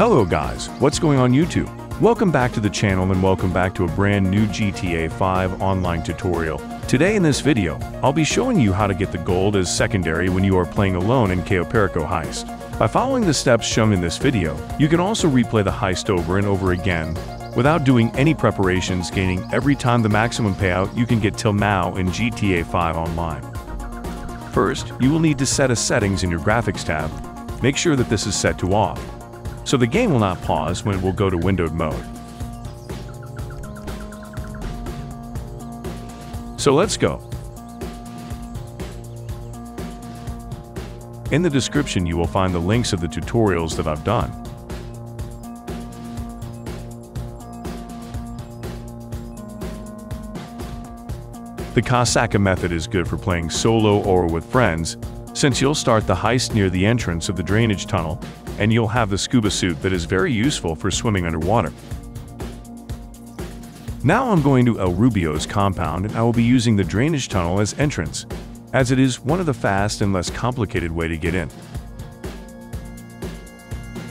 Hello guys, what's going on YouTube? Welcome back to the channel and welcome back to a brand new GTA 5 online tutorial. Today in this video, I'll be showing you how to get the gold as secondary when you are playing alone in Cayo Perico Heist. By following the steps shown in this video, you can also replay the heist over and over again without doing any preparations, gaining every time the maximum payout you can get till now in GTA 5 Online. First, you will need to set a settings in your graphics tab. Make sure that this is set to off, so the game will not pause when it will go to windowed mode. So let's go. In the description you will find the links of the tutorials that I've done. The Kosatka method is good for playing solo or with friends, since you'll start the heist near the entrance of the drainage tunnel, and you'll have the scuba suit that is very useful for swimming underwater. Now I'm going to El Rubio's compound and I will be using the drainage tunnel as entrance, as it is one of the fast and less complicated way to get in.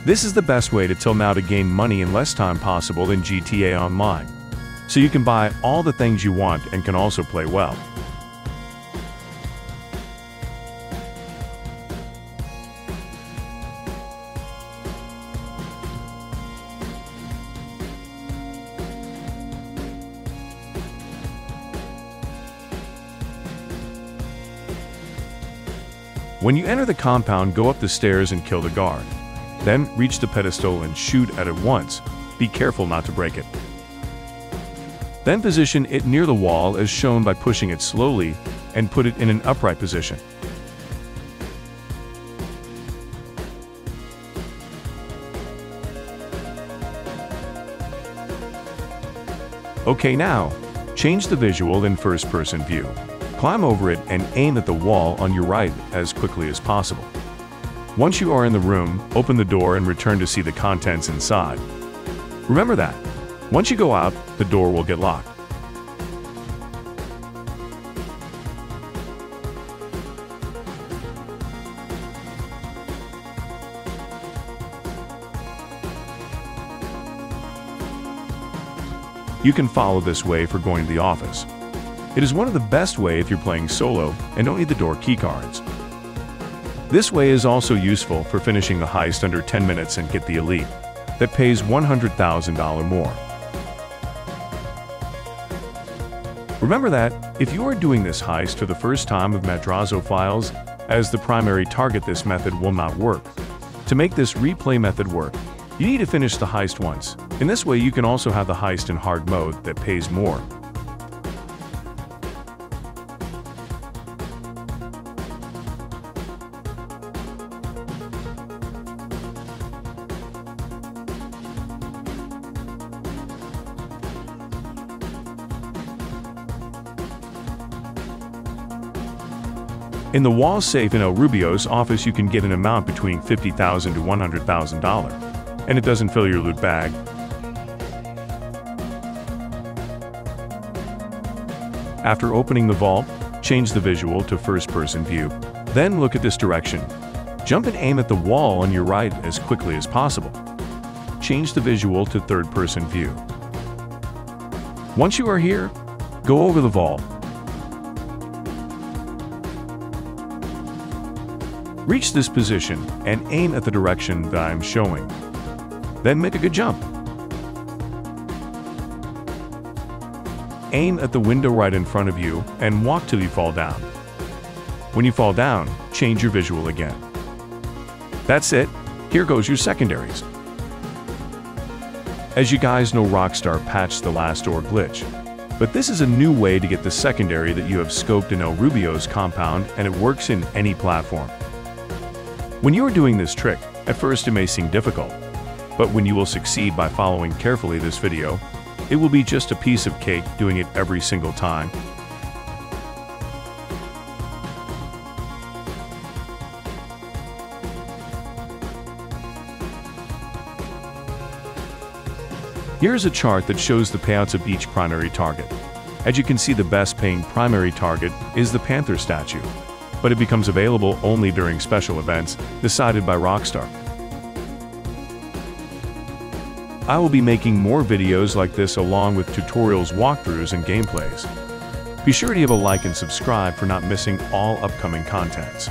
This is the best way to till now to gain money in less time possible than GTA Online, so you can buy all the things you want and can also play well. When you enter the compound, go up the stairs and kill the guard. Then reach the pedestal and shoot at it once. Be careful not to break it. Then position it near the wall as shown by pushing it slowly and put it in an upright position. Okay, now change the visual in first-person view. Climb over it and aim at the wall on your right as quickly as possible. Once you are in the room, open the door and return to see the contents inside. Remember that, once you go out, the door will get locked. You can follow this way for going to the office. It is one of the best way if you're playing solo and don't need the door keycards. This way is also useful for finishing the heist under 10 minutes and get the elite that pays $100,000 more. Remember that, if you are doing this heist for the first time with Madrazo files as the primary target, this method will not work. To make this replay method work, you need to finish the heist once. In this way you can also have the heist in hard mode that pays more. In the wall safe in El Rubio's office you can get an amount between $50,000 to $100,000, and it doesn't fill your loot bag. After opening the vault, change the visual to first-person view. Then look at this direction. Jump and aim at the wall on your right as quickly as possible. Change the visual to third-person view. Once you are here, go over the vault. Reach this position and aim at the direction that I am showing. Then make a good jump. Aim at the window right in front of you and walk till you fall down. When you fall down, change your visual again. That's it. Here goes your secondaries. As you guys know, Rockstar patched the last door glitch, but this is a new way to get the secondary that you have scoped in El Rubio's compound, and it works in any platform. When you are doing this trick, at first it may seem difficult, but when you will succeed by following carefully this video, it will be just a piece of cake doing it every single time. Here's a chart that shows the payouts of each primary target. As you can see, the best paying primary target is the Panther Statue, but it becomes available only during special events decided by Rockstar. I will be making more videos like this along with tutorials, walkthroughs, and gameplays. Be sure to give a like and subscribe for not missing all upcoming contents.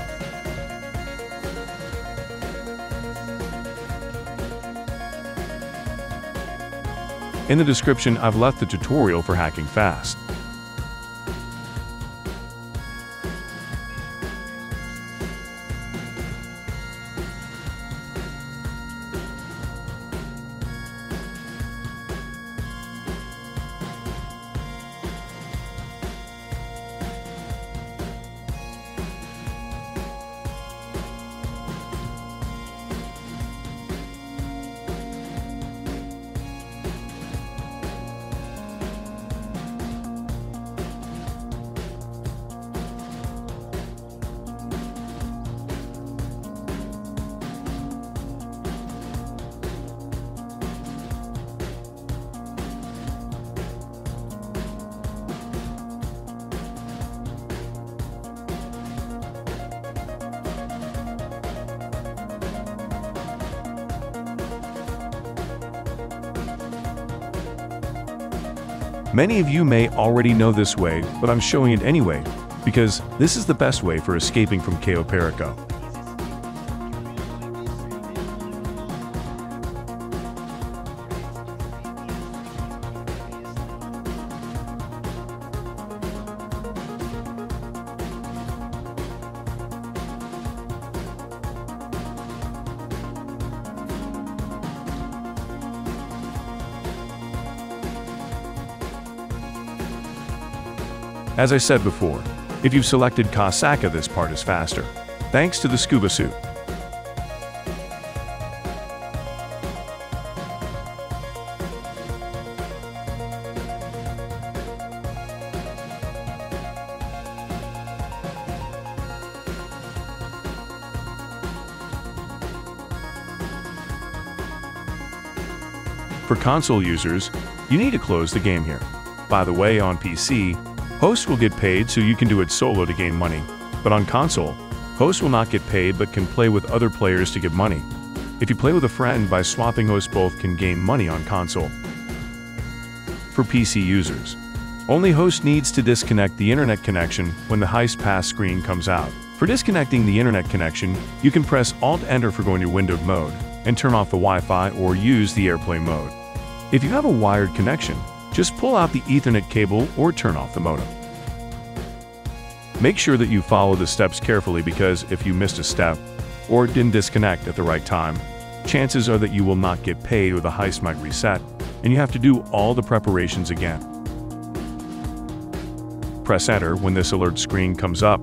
In the description, I've left the tutorial for hacking fast. Many of you may already know this way, but I'm showing it anyway, because this is the best way for escaping from Cayo Perico. As I said before, if you've selected Kosatka, this part is faster, thanks to the scuba suit. For console users, you need to close the game here. By the way, on PC, hosts will get paid, so you can do it solo to gain money, but on console, hosts will not get paid but can play with other players to get money. If you play with a friend, by swapping hosts both can gain money on console. For PC users, only host needs to disconnect the internet connection when the heist pass screen comes out. For disconnecting the internet connection, you can press Alt-Enter for going to windowed mode, and turn off the Wi-Fi or use the airplane mode. If you have a wired connection, just pull out the Ethernet cable or turn off the modem. Make sure that you follow the steps carefully, because if you missed a step or didn't disconnect at the right time, chances are that you will not get paid or the heist might reset and you have to do all the preparations again. Press Enter when this alert screen comes up.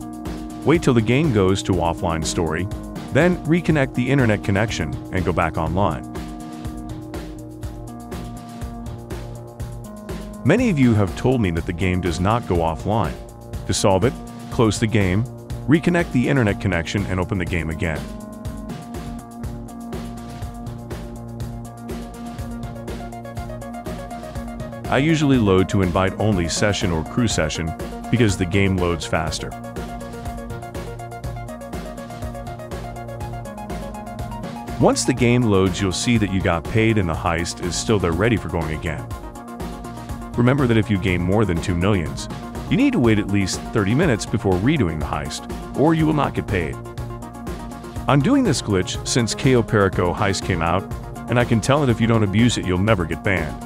Wait till the game goes to offline story, then reconnect the internet connection and go back online. Many of you have told me that the game does not go offline. To solve it, close the game, reconnect the internet connection, and open the game again. I usually load to invite-only session or crew session because the game loads faster. Once the game loads, you'll see that you got paid and the heist is still there ready for going again. Remember that if you gain more than 2 millions, you need to wait at least 30 minutes before redoing the heist, or you will not get paid. I'm doing this glitch since Cayo Perico Heist came out, and I can tell that if you don't abuse it, you'll never get banned.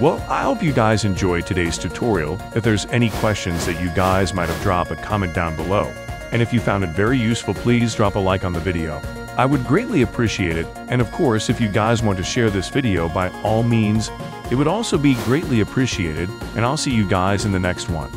Well, I hope you guys enjoyed today's tutorial. If there's any questions that you guys might have dropped, a comment down below. And if you found it very useful, please drop a like on the video. I would greatly appreciate it. And of course, if you guys want to share this video, by all means, it would also be greatly appreciated. And I'll see you guys in the next one.